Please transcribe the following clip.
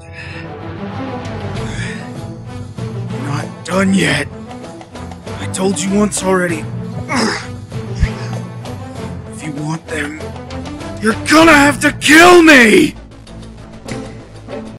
You're not done yet. I told you once already. If you want them, you're gonna have to kill me!